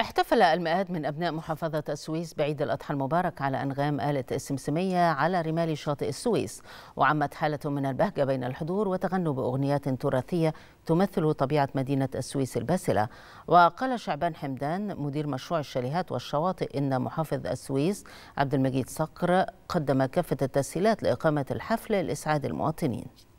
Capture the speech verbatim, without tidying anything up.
احتفل المئات من أبناء محافظة السويس بعيد الأضحى المبارك على أنغام آلة السمسمية على رمال شاطئ السويس، وعمت حالة من البهجة بين الحضور وتغنوا بأغنيات تراثية تمثل طبيعة مدينة السويس الباسلة. وقال شعبان حمدان مدير مشروع الشاليهات والشواطئ إن محافظ السويس عبد المجيد صقر قدم كافة التسهيلات لإقامة الحفل لإسعاد المواطنين.